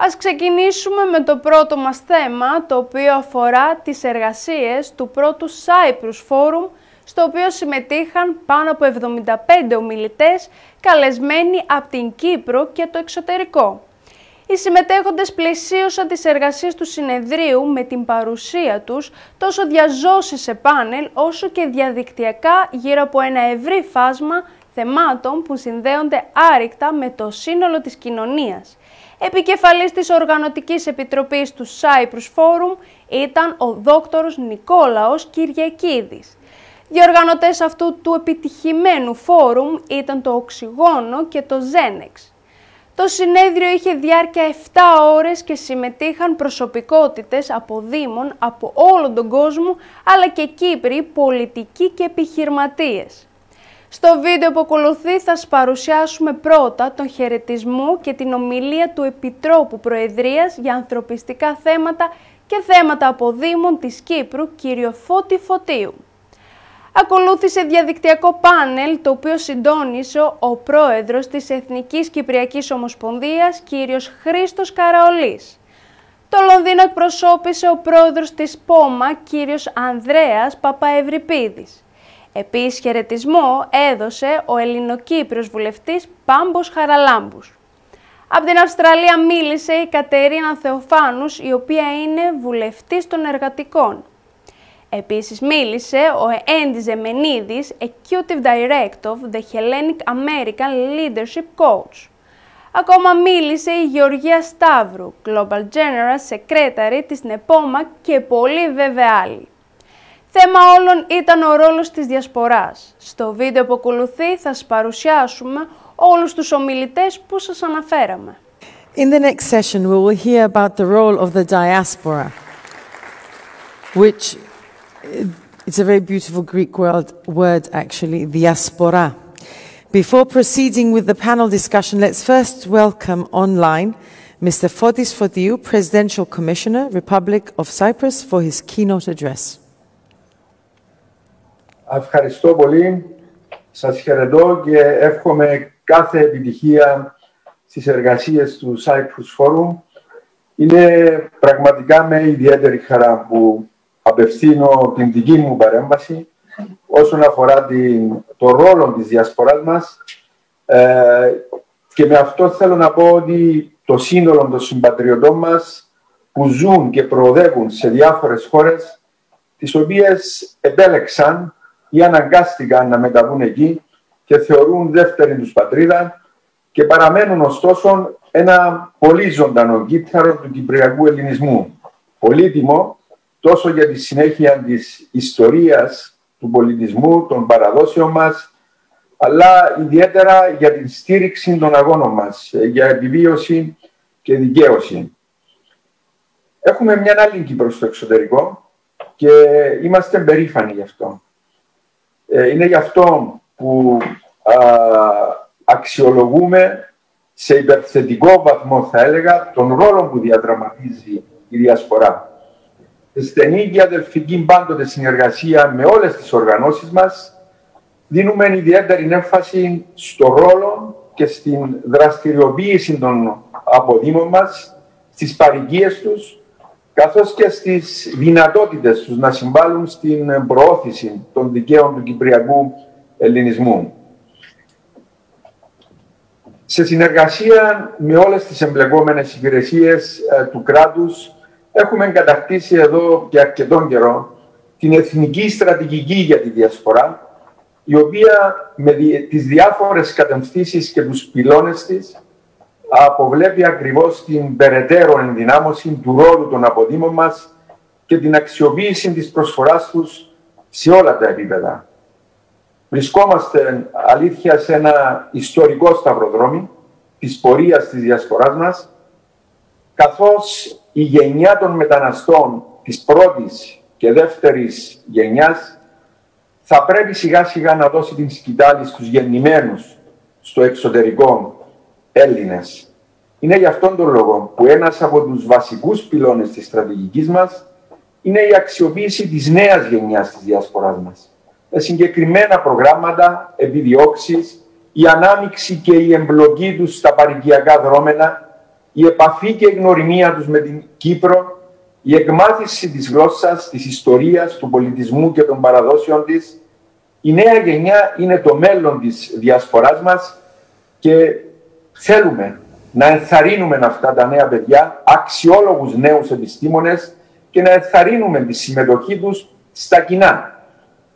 Ας ξεκινήσουμε με το πρώτο μας θέμα, το οποίο αφορά τις εργασίες του πρώτου Cyprus Forum, στο οποίο συμμετείχαν πάνω από 75 ομιλητές, καλεσμένοι από την Κύπρο και το εξωτερικό. Οι συμμετέχοντες πλαισίωσαν τις εργασίες του συνεδρίου με την παρουσία τους τόσο διαζώσεις σε πάνελ όσο και διαδικτυακά γύρω από ένα ευρύ φάσμα θεμάτων που συνδέονται άρρηκτα με το σύνολο της κοινωνίας. Επικεφαλής της Οργανωτικής Επιτροπής του Cyprus Forum ήταν ο δόκτωρος Νικόλαος Κυριακίδης. Διοργανωτές αυτού του επιτυχημένου φόρουμ ήταν το Οξυγόνο και το Ζένεξ. Το συνέδριο είχε διάρκεια 7 ώρες και συμμετείχαν προσωπικότητες από δήμων από όλον τον κόσμο, αλλά και Κύπροι, πολιτικοί και επιχειρηματίες. Στο βίντεο που ακολουθεί θα σας παρουσιάσουμε πρώτα τον χαιρετισμό και την ομιλία του Επιτρόπου Προεδρίας για ανθρωπιστικά θέματα και θέματα από δήμων της Κύπρου, κύριο Φώτη Φωτίου. Ακολούθησε διαδικτυακό πάνελ, το οποίο συντόνισε ο πρόεδρος της Εθνικής Κυπριακής Ομοσπονδίας, κύριος Χρήστος Καραολής. Το Λονδίνο εκπροσώπησε ο πρόεδρος της ΠΟΜΑΚ, κύριος Ανδρέας Παπαευριπίδης. Επίσης χαιρετισμό έδωσε ο Ελληνοκύπριος βουλευτής Πάμπος Χαραλάμπους. Από την Αυστραλία μίλησε η Κατερίνα Θεοφάνους, η οποία είναι βουλευτής των εργατικών. Επίσης μίλησε ο Endy Zemenides, Executive Director of the Hellenic American Leadership Coach. Ακόμα μίλησε η Γεωργία Σταύρου, Global General Secretary της NEPOMAK και πολλοί βέβαια άλλοι. Θέμα όλων ήταν ο ρόλος της διασποράς. Στο βίντεο που ακολουθεί θα σας παρουσιάσουμε όλους τους ομιλητές που σας αναφέραμε. In the next session we will hear about the role of the diaspora, which it's a very beautiful Greek word actually, diaspora. Before proceeding with the panel discussion, let's first welcome online Mr. Fodis Fodiou, Presidential Commissioner, Republic of Cyprus, for his keynote address. Ευχαριστώ πολύ. Σας χαιρετώ και εύχομαι κάθε επιτυχία στις εργασίες του Cyprus Forum. Είναι πραγματικά με ιδιαίτερη χαρά που απευθύνω την δική μου παρέμβαση όσον αφορά το ρόλο της διασποράς μας, και με αυτό θέλω να πω ότι το σύνολο των συμπατριωτών μας που ζουν και προοδεύουν σε διάφορες χώρες, τις οποίες επέλεξαν ή αναγκάστηκαν να μεταβούν εκεί και θεωρούν δεύτερη τους πατρίδα και παραμένουν ωστόσο ένα πολύ ζωντανό κύτταρο του κυπριακού ελληνισμού. Πολύτιμο τόσο για τη συνέχεια της ιστορίας, του πολιτισμού, των παραδόσεων μας, αλλά ιδιαίτερα για την στήριξη των αγώνων μας, για επιβίωση και δικαίωση. Έχουμε μια άλλη Κύπρο στο εξωτερικό και είμαστε περήφανοι γι' αυτό. Είναι γι' αυτό που αξιολογούμε σε υπερθετικό βαθμό, θα έλεγα, τον ρόλο που διαδραματίζει η διασπορά. Στενή και αδελφική πάντοτε συνεργασία με όλες τις οργανώσεις μας, δίνουμε ιδιαίτερη έμφαση στο ρόλο και στην δραστηριοποίηση των αποδήμων μας, στις παροικίες τους, καθώς και στις δυνατότητες τους να συμβάλλουν στην προώθηση των δικαίων του κυπριακού ελληνισμού. Σε συνεργασία με όλες τις εμπλεκόμενες υπηρεσίες του κράτους, έχουμε κατακτήσει εδώ και αρκετόν καιρό την εθνική στρατηγική για τη διασπορά, η οποία με τις διάφορες κατευθύνσεις και τους πυλώνες της αποβλέπει ακριβώς την περαιτέρω ενδυνάμωση του ρόλου των αποδήμων μας και την αξιοποίηση της προσφοράς τους σε όλα τα επίπεδα. Βρισκόμαστε αλήθεια σε ένα ιστορικό σταυροδρόμι της πορείας της διασποράς μας, καθώς η γενιά των μεταναστών της πρώτης και δεύτερης γενιάς θα πρέπει σιγά σιγά να δώσει την σκητάλη στους γεννημένους στο εξωτερικό Έλληνες. Είναι γι' αυτόν τον λόγο που ένας από τους βασικούς πυλώνες της στρατηγικής μας είναι η αξιοποίηση της νέας γενιάς της διασποράς μας, με συγκεκριμένα προγράμματα, επιδιώξεις, η ανάμειξη και η εμπλοκή τους στα παροικιακά δρόμενα, η επαφή και γνωριμία τους με την Κύπρο, η εκμάθηση της γλώσσας, της ιστορίας, του πολιτισμού και των παραδόσεων της. Η νέα γενιά είναι το μέλλον της διασποράς μας και θέλουμε να ενθαρρύνουμε αυτά τα νέα παιδιά, αξιόλογους νέους επιστήμονες, και να ενθαρρύνουμε τη συμμετοχή τους στα κοινά,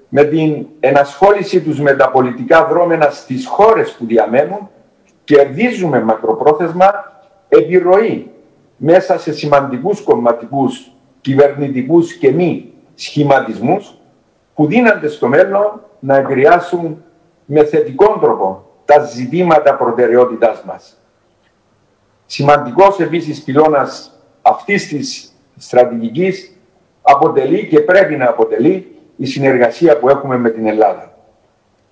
με την ενασχόλησή τους με τα πολιτικά δρόμενα στις χώρες που διαμένουν, κερδίζουμε μακροπρόθεσμα επιρροή μέσα σε σημαντικούς κομματικούς, κυβερνητικούς και μη σχηματισμούς που δίνονται στο μέλλον να επηρεάσουν με θετικό τρόπο τα ζητήματα προτεραιότητάς μας. Σημαντικός επίσης πυλώνας αυτής της στρατηγικής αποτελεί και πρέπει να αποτελεί η συνεργασία που έχουμε με την Ελλάδα.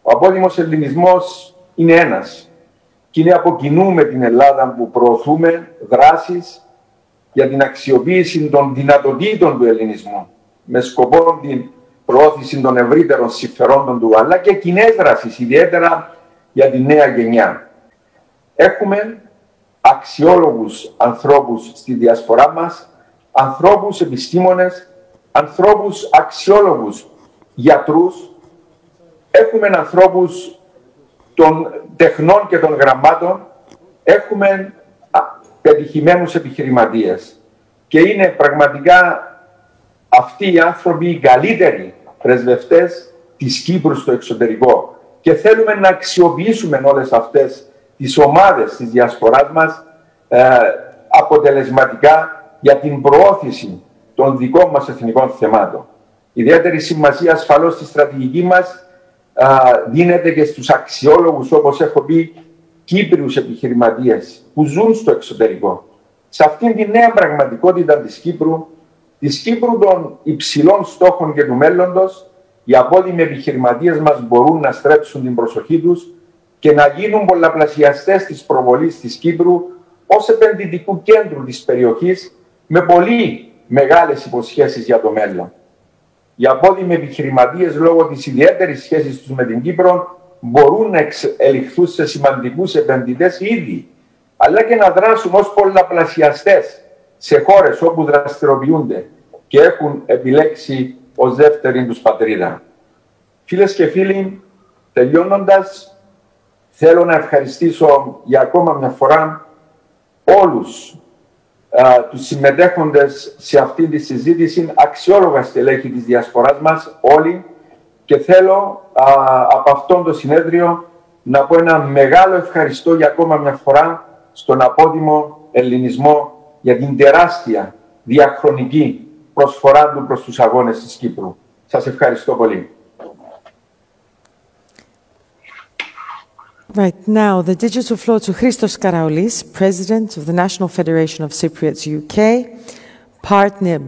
Ο απόδημος ελληνισμός είναι ένας και είναι από κοινού με την Ελλάδα που προωθούμε δράσεις για την αξιοποίηση των δυνατοτήτων του ελληνισμού με σκοπό την προώθηση των ευρύτερων συμφερόντων του, αλλά και κοινές δράσεις, ιδιαίτερα για τη νέα γενιά. Έχουμε αξιόλογους ανθρώπους στη διασπορά μας, ανθρώπους επιστήμονες, ανθρώπους αξιόλογους γιατρούς, έχουμε ανθρώπους των τεχνών και των γραμμάτων, έχουμε πετυχημένους επιχειρηματίες. Και είναι πραγματικά αυτοί οι άνθρωποι οι καλύτεροι πρεσβευτές της Κύπρου στο εξωτερικό. Και θέλουμε να αξιοποιήσουμε όλες αυτές τις ομάδες της διασποράς μας αποτελεσματικά για την προώθηση των δικών μας εθνικών θεμάτων. Ιδιαίτερη σημασία ασφαλώς στη στρατηγική μας δίνεται και στους αξιόλογους, όπως έχω πει, Κύπριους επιχειρηματίες που ζουν στο εξωτερικό. Σε αυτήν την νέα πραγματικότητα της Κύπρου των υψηλών στόχων και του μέλλοντος, οι απόδημοι επιχειρηματίες μας μπορούν να στρέψουν την προσοχή τους και να γίνουν πολλαπλασιαστές της προβολής της Κύπρου ως επενδυτικού κέντρου της περιοχής με πολύ μεγάλες υποσχέσεις για το μέλλον. Οι απόδημοι επιχειρηματίες, λόγω της ιδιαίτερης σχέσης τους με την Κύπρο, μπορούν να ελιχθούν σε σημαντικούς επενδυτές ήδη, αλλά και να δράσουν ως πολλαπλασιαστές σε χώρες όπου δραστηριοποιούνται και έχουν επιλέξει ως δεύτερη τους πατρίδα. Φίλες και φίλοι, τελειώνοντας, θέλω να ευχαριστήσω για ακόμα μια φορά όλους τους συμμετέχοντες σε αυτή τη συζήτηση, αξιόλογα στελέχη της διασποράς μας, όλοι, και θέλω από αυτόν το συνέδριο να πω ένα μεγάλο ευχαριστώ για ακόμα μια φορά στον απόδημο ελληνισμό για την τεράστια διαχρονική προσφορά του προς τους αγώνες της Κύπρου. Σας ευχαριστώ πολύ. Right now, the digital floor to Christos Karaulis, President of the National Federation of Cypriots UK, partner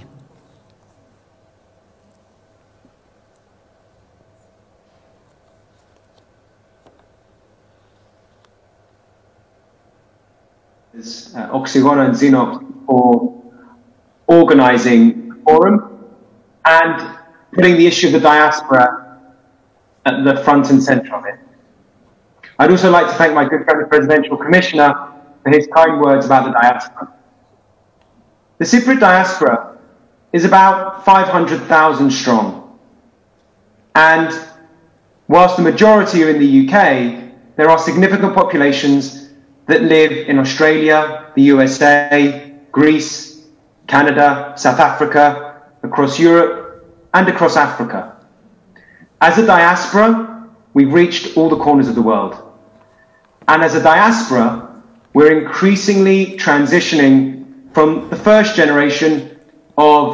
Bain and Company. Oxygόνο and Xenox for organising the forum and putting the issue of the diaspora at the front and centre of it. I'd also like to thank my good friend, the Presidential Commissioner, for his kind words about the diaspora. The Cypriot diaspora is about 500,000 strong, and whilst the majority are in the UK, there are significant populations that live in Australia, the USA, Greece, Canada, South Africa, across Europe, and across Africa. As a diaspora, we've reached all the corners of the world. And as a diaspora, we're increasingly transitioning from the first generation of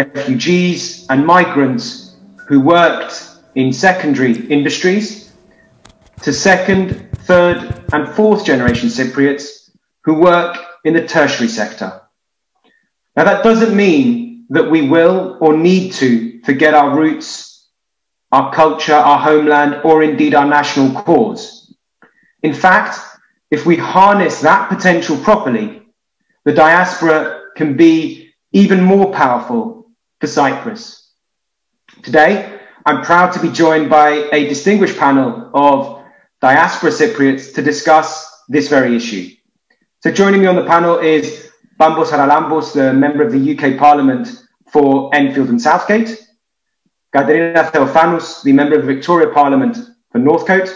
refugees and migrants who worked in secondary industries to second, third and fourth generation Cypriots who work in the tertiary sector. Now that doesn't mean that we will or need to forget our roots, our culture, our homeland, or indeed our national cause. In fact, if we harness that potential properly, the diaspora can be even more powerful for Cyprus. Today, I'm proud to be joined by a distinguished panel of diaspora Cypriots to discuss this very issue. So joining me on the panel is Pámbos Haralambos, the member of the UK Parliament for Enfield and Southgate, Κατερίνα Θεοφάνους, the member of the Victoria Parliament for Northcote,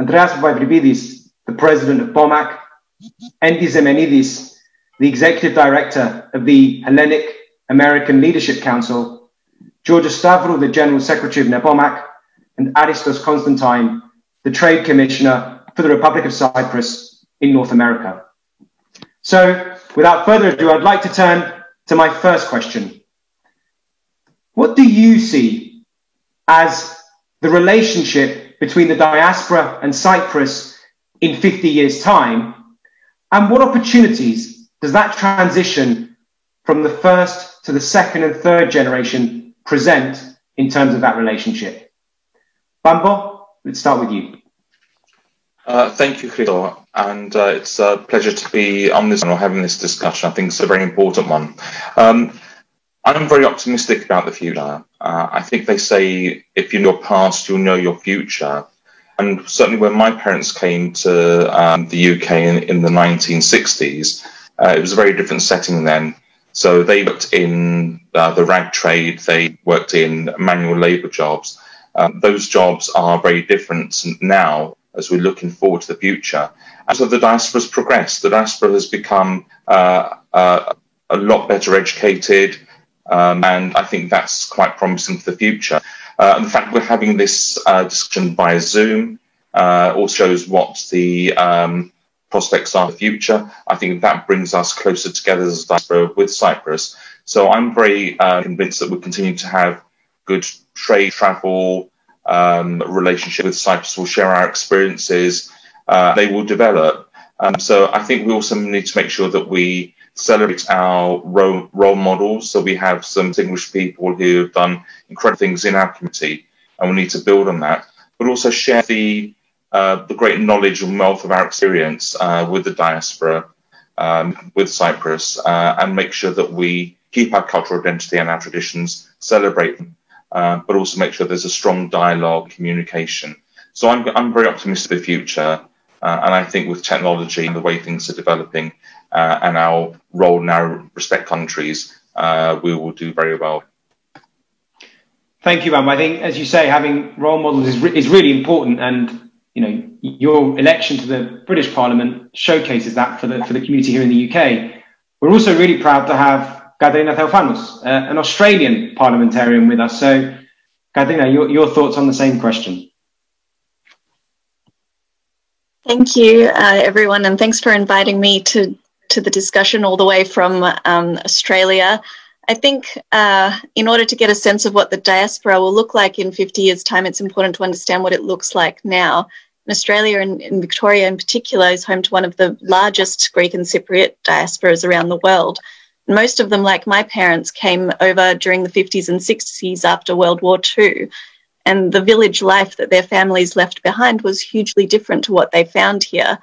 Ανδρέας Παπαευριπίδης, the president of POMAC, Endy Zemenides, the executive director of the Hellenic American Leadership Council, Georgia Stavro, the general secretary of NEPOMAK, and Aristos Constantine, the trade commissioner for the Republic of Cyprus in North America. So, without further ado, I'd like to turn to my first question. What do you see as the relationship between the diaspora and Cyprus in 50 years' time? And what opportunities does that transition from the first to the second and third generation present in terms of that relationship? Pámbos, let's start with you. Thank you, Christos, and it's a pleasure to be on this panel having this discussion. I think it's a very important one. I'm very optimistic about the future. I think they say if you know your past, you'll know your future. And certainly when my parents came to the UK in the 1960s, it was a very different setting then. So they worked in the rag trade, they worked in manual labour jobs. Those jobs are very different now as we're looking forward to the future. And so the diaspora has progressed. The diaspora has become a lot better educated, and I think that's quite promising for the future. The fact we're having this discussion via Zoom also shows what the prospects are for the future. I think that brings us closer together as a diaspora with Cyprus. So I'm very convinced that we'll continue to have good trade, travel, relationship with Cyprus. We'll share our experiences. They will develop. So I think we also need to make sure that we celebrate our role models. So we have some distinguished people who have done incredible things in our community, and we need to build on that, but also share the great knowledge and wealth of our experience with the diaspora, with Cyprus, and make sure that we keep our cultural identity and our traditions, celebrate them, but also make sure there's a strong dialogue, communication. So I'm very optimistic of the future, and I think with technology and the way things are developing, and our role in our respective countries, we will do very well. Thank you, Pámbos. I think, as you say, having role models is really important, and you know your election to the British Parliament showcases that for the community here in the UK. We're also really proud to have Katerina Theophanous, an Australian parliamentarian, with us. So, Katerina, your thoughts on the same question. Thank you, everyone, and thanks for inviting me to the discussion all the way from Australia. I think in order to get a sense of what the diaspora will look like in 50 years' time, it's important to understand what it looks like now. And Australia, and in Victoria in particular, is home to one of the largest Greek and Cypriot diasporas around the world. And most of them, like my parents, came over during the 50s and 60s after World War II. And the village life that their families left behind was hugely different to what they found here.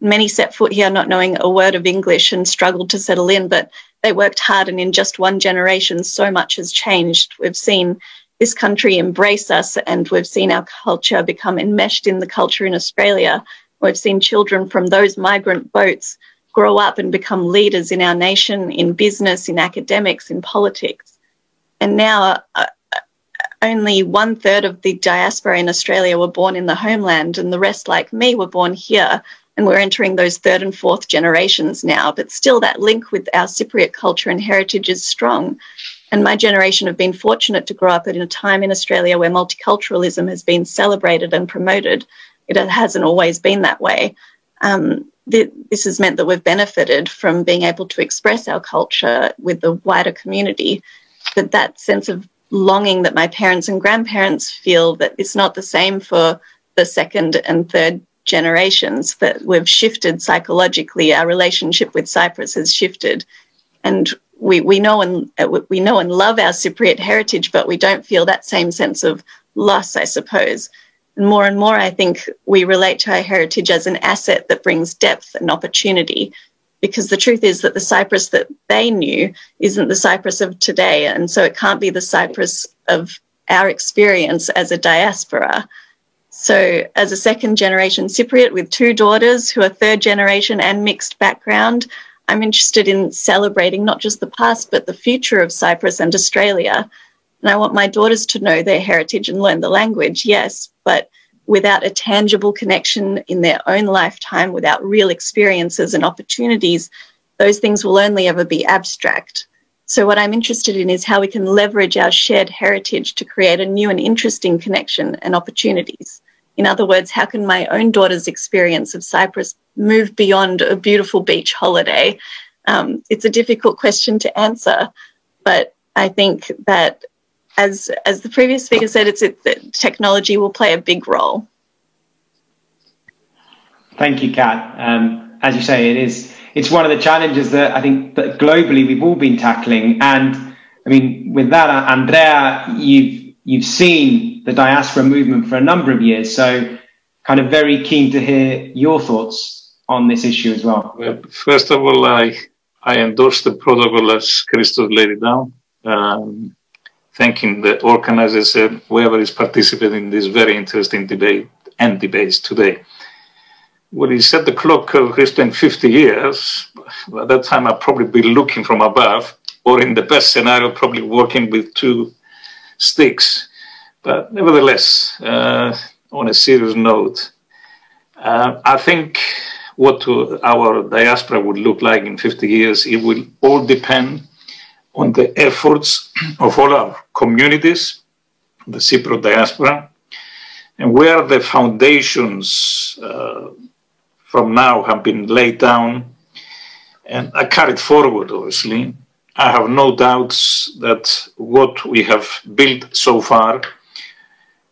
Many set foot here not knowing a word of English and struggled to settle in, but they worked hard, and in just one generation, so much has changed. We've seen this country embrace us, and we've seen our culture become enmeshed in the culture in Australia. We've seen children from those migrant boats grow up and become leaders in our nation, in business, in academics, in politics. And now only 1/3 of the diaspora in Australia were born in the homeland, and the rest, like me, were born here. And we're entering those third and fourth generations now, but still that link with our Cypriot culture and heritage is strong. And my generation have been fortunate to grow up at a time in Australia where multiculturalism has been celebrated and promoted. It hasn't always been that way. This has meant that we've benefited from being able to express our culture with the wider community. But that sense of longing that my parents and grandparents feel, that it's not the same for the second and third generations, that we've shifted psychologically. Our relationship with Cyprus has shifted, and we know and love our Cypriot heritage, but we don't feel that same sense of loss, I suppose. And more, I think we relate to our heritage as an asset that brings depth and opportunity, because the truth is that the Cyprus that they knew isn't the Cyprus of today, and so it can't be the Cyprus of our experience as a diaspora. So as a second generation Cypriot with two daughters who are third generation and mixed background, I'm interested in celebrating not just the past, but the future of Cyprus and Australia. And I want my daughters to know their heritage and learn the language, yes, but without a tangible connection in their own lifetime, without real experiences and opportunities, those things will only ever be abstract. So what I'm interested in is how we can leverage our shared heritage to create a new and interesting connection and opportunities. In other words, how can my own daughter's experience of Cyprus move beyond a beautiful beach holiday? It's a difficult question to answer, but I think that as the previous speaker said, technology will play a big role. Thank you, Kat. As you say, it's one of the challenges that I think that globally we've all been tackling. And I mean, with that, Andrea, you've seen the diaspora movement for a number of years. So kind of very keen to hear your thoughts on this issue as well. Well, first of all, I endorse the protocol as Christos laid it down. Thanking the organizers and whoever is participating in this very interesting debate and debates today. When he set the clock, Christo, in 50 years, at that time I'll probably be looking from above, or in the best scenario, probably working with two sticks. But nevertheless, on a serious note, I think what our diaspora would look like in 50 years, it will all depend on the efforts of all our communities, the Cypriot diaspora, and where the foundations from now have been laid down and are carried forward, obviously. I have no doubts that what we have built so far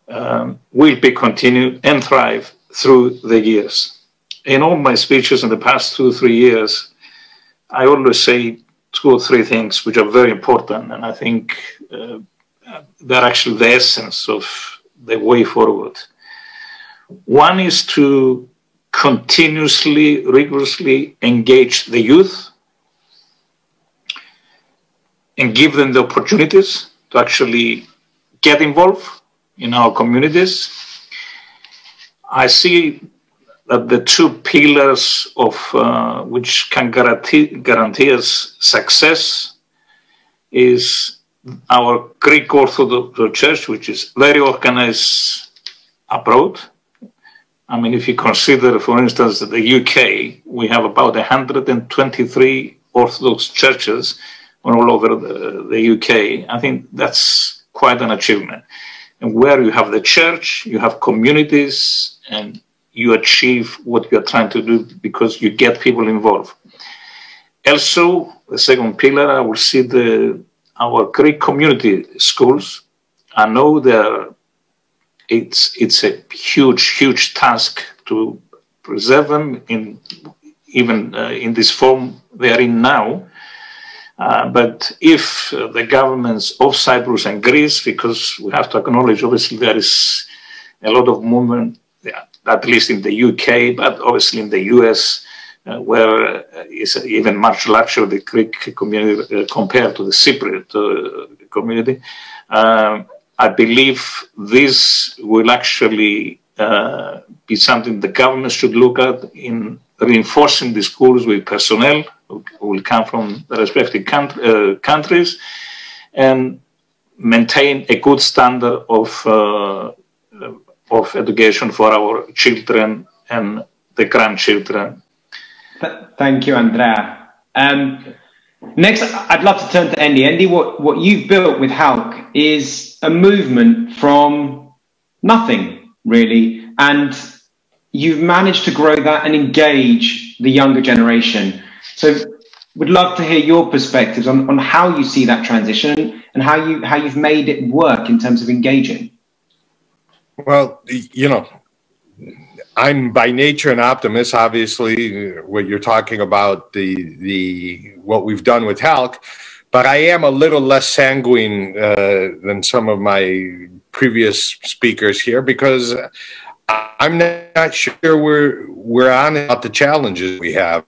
will be continued and thrive through the years. In all my speeches in the past 2 or 3 years, I always say 2 or 3 things which are very important, and I think they're actually the essence of the way forward. One is to continuously, rigorously engage the youth and give them the opportunities to actually get involved in our communities. I see that the 2 pillars of which can guarantee us success is our Greek Orthodox Church, which is very organized abroad. I mean, if you consider, for instance, the UK, we have about 123 Orthodox churches all over the UK. I think that's quite an achievement. And where you have the church, you have communities, and you achieve what you're trying to do because you get people involved. Also, the second pillar, I will see our Greek community schools. I know it's a huge task to preserve them in even in this form they are in now. But if the governments of Cyprus and Greece, because we have to acknowledge, obviously, there is a lot of movement, at least in the UK, but obviously in the US, where it's even much larger, the Greek community compared to the Cypriot community. I believe this will actually be something the government should look at in reinforcing the schools with personnel who will come from the respective countries and maintain a good standard of education for our children and the grandchildren. Thank you, Andrea. Next, I'd love to turn to Endy. Endy, what you've built with HALC is a movement from nothing, really, and you've managed to grow that and engage the younger generation. So we'd love to hear your perspectives on how you see that transition and how you've made it work in terms of engaging. Well, you know, I'm by nature an optimist, obviously, when you're talking about what we've done with HALC, but I am a little less sanguine than some of my previous speakers here, because I'm not sure we're on about the challenges we have.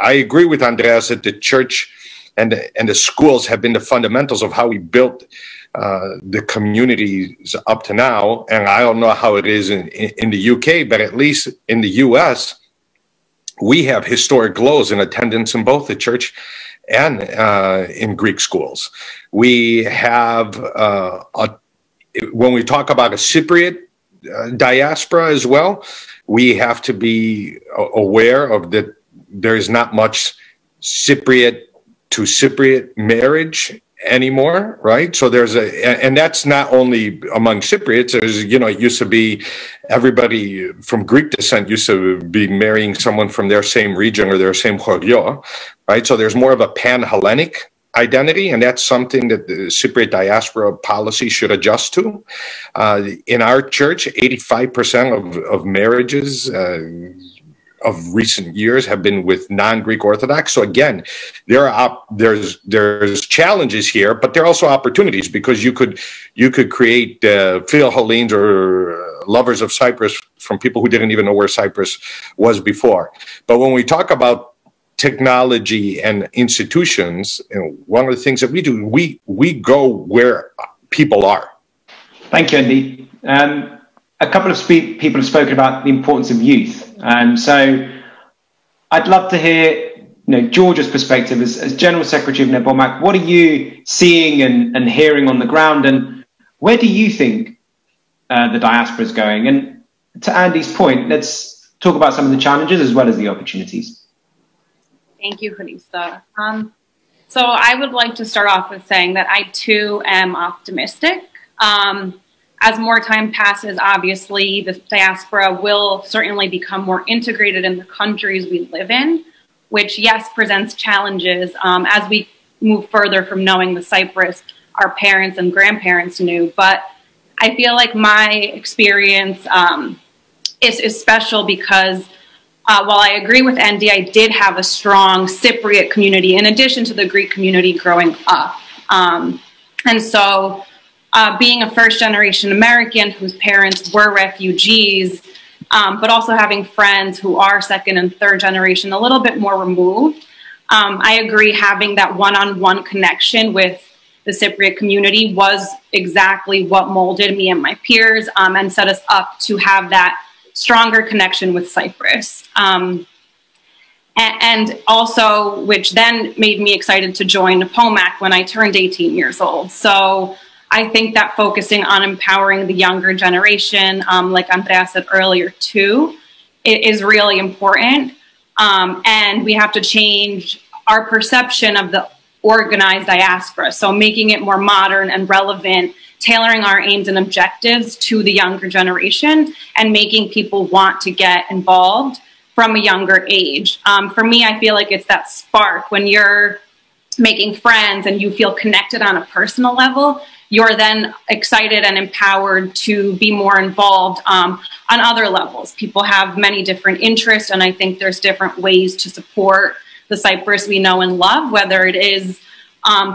I agree with Andreas that the church and the schools have been the fundamentals of how we built the communities up to now. And I don't know how it is in the UK, but at least in the US, we have historic lows in attendance in both the church and in Greek schools. We have, when we talk about a Cypriot diaspora as well, we have to be aware of that there is not much Cypriot to Cypriot marriage anymore, right? So there's and that's not only among Cypriots. There's, you know, it used to be everybody from Greek descent used to be marrying someone from their same region or their same chorio, right? So there's more of a pan-Hellenic identity, and that's something that the Cypriot diaspora policy should adjust to. In our church, 85% of marriages of recent years have been with non-Greek Orthodox. So again, there's challenges here, but there are also opportunities, because you could create Philhellenes or lovers of Cyprus from people who didn't even know where Cyprus was before. But when we talk about technology and institutions, you know, one of the things that we do, we go where people are. Thank you, Endy. A couple of people have spoken about the importance of youth. So I'd love to hear, Georgia's perspective as General Secretary of NEPOMAK. What are you seeing and hearing on the ground? And where do you think the diaspora is going? And to Andy's point, let's talk about some of the challenges as well as the opportunities. Thank you, Hristo. So I would like to start off with saying that I too am optimistic. As more time passes, obviously, the diaspora will certainly become more integrated in the countries we live in, which, yes, presents challenges as we move further from knowing the Cyprus our parents and grandparents knew. But I feel like my experience is special because while I agree with Endy, I did have a strong Cypriot community in addition to the Greek community growing up. And so being a first-generation American whose parents were refugees, but also having friends who are second and third generation, a little bit more removed, I agree having that one-on-one connection with the Cypriot community was exactly what molded me and my peers and set us up to have that stronger connection with Cyprus. And also, which then made me excited to join POMAC when I turned 18 years old. So I think that focusing on empowering the younger generation, like Andrea said earlier too, it is really important. And we have to change our perception of the organized diaspora. So making it more modern and relevant, tailoring our aims and objectives to the younger generation, and making people want to get involved from a younger age. For me, I feel like it's that spark when you're making friends and you feel connected on a personal level. You're then excited and empowered to be more involved on other levels. People have many different interests, and I think there's different ways to support the Cyprus we know and love, whether it is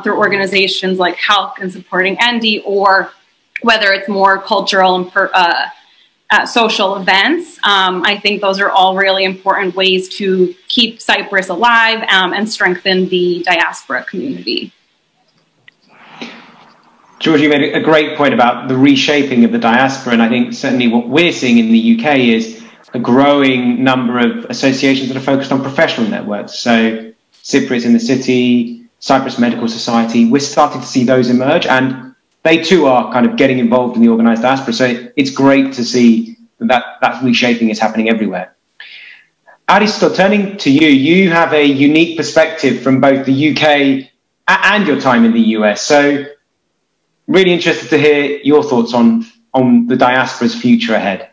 through organizations like HELC and supporting Endy, or whether it's more cultural and social events. I think those are all really important ways to keep Cyprus alive and strengthen the diaspora community. George, you made a great point about the reshaping of the diaspora, and I think certainly what we're seeing in the UK is a growing number of associations that are focused on professional networks. So Cypriots in the City, Cyprus Medical Society, we're starting to see those emerge, and they too are kind of getting involved in the organised diaspora. So it's great to see that reshaping is happening everywhere. Aristos, turning to you, you have a unique perspective from both the UK and your time in the US. So really interested to hear your thoughts on the diaspora's future ahead.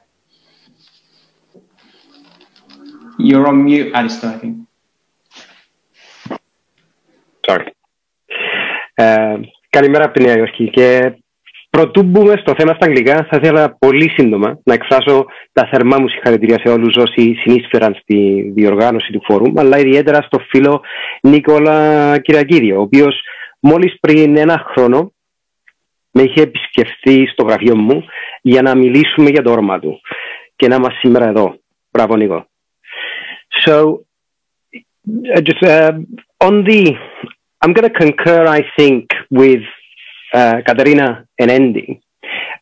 You're on mute, Aristos, I think. Sorry. Καλημέρα από τη Νέα Υόρκη, και προτού μπούμε στο θέμα στα αγγλικά, θα ήθελα πολύ σύντομα να εκφράσω τα θερμά μου συγχαρητήρια σε όλους όσοι συνείσφεραν στη διοργάνωση του φόρουμ, αλλά ιδιαίτερα στο φίλο Νίκολα Κυριακίδη, ο οποίος μόλις πριν ένα χρόνο με είχε επισκεφθεί στο γραφείο μου για να μιλήσουμε για το όρομα του και να είμαστε σήμερα εδώ. Μπράβο, Νίκο. So, just on the I'm going to concur, I think, with Katerina and Endy,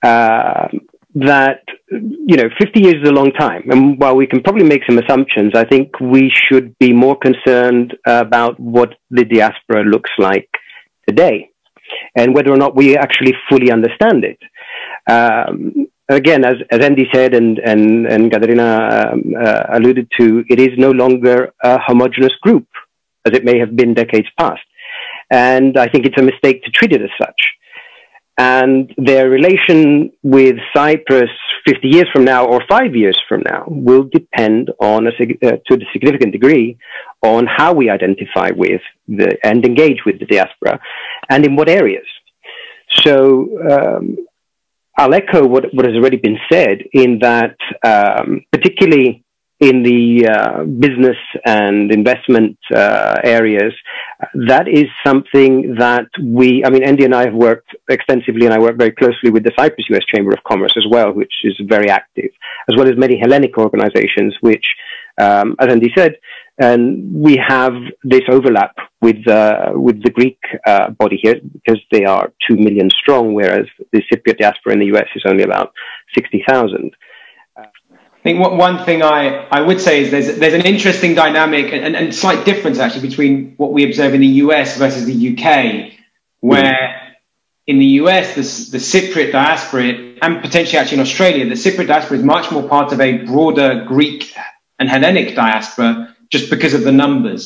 that, 50 years is a long time. And while we can probably make some assumptions, I think we should be more concerned about what the diaspora looks like today and whether or not we actually fully understand it. Again, as Endy said and Katerina alluded to, it is no longer a homogenous group, as it may have been decades past. And I think it's a mistake to treat it as such. And their relation with Cyprus 50 years from now or 5 years from now will depend on to a significant degree on how we identify with and engage with the diaspora and in what areas. So I'll echo what has already been said in that particularly in the business and investment areas, that is something that Endy and I have worked extensively, and I work very closely with the Cyprus-US Chamber of Commerce as well, which is very active, as well as many Hellenic organizations, which, as Endy said, and we have this overlap with the Greek body here, because they are 2 million strong, whereas the Cypriot diaspora in the US is only about 60,000. I think one thing I would say is there's an interesting dynamic and slight difference actually between what we observe in the US versus the UK, where in the US, the Cypriot diaspora, and potentially actually in Australia, the Cypriot diaspora is much more part of a broader Greek and Hellenic diaspora just because of the numbers.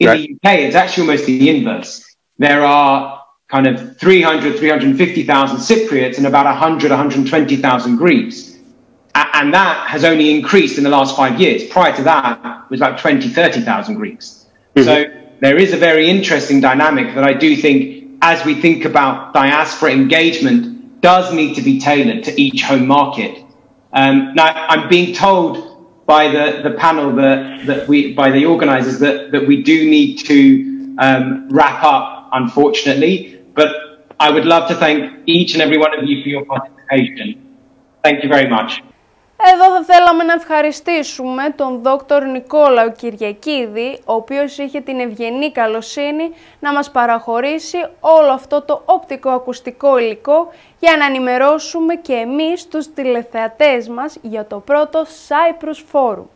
In the UK, it's actually almost the inverse. There are kind of 300, 350,000 Cypriots and about 100, 120,000 Greeks. And that has only increased in the last 5 years. Prior to that, it was about 20, 30,000 Greeks. So there is a very interesting dynamic that I do think, as we think about diaspora engagement, does need to be tailored to each home market. Now, I'm being told by the panel, by the organisers, that we do need to wrap up, unfortunately. But I would love to thank each and every one of you for your participation. Thank you very much. Εδώ θα θέλαμε να ευχαριστήσουμε τον Δόκτωρ Νικόλαο Κυριακίδη, ο οποίος είχε την ευγενή καλοσύνη να μας παραχωρήσει όλο αυτό το οπτικοακουστικό υλικό για να ενημερώσουμε και εμείς τους τηλεθεατές μας για το πρώτο Cyprus Forum.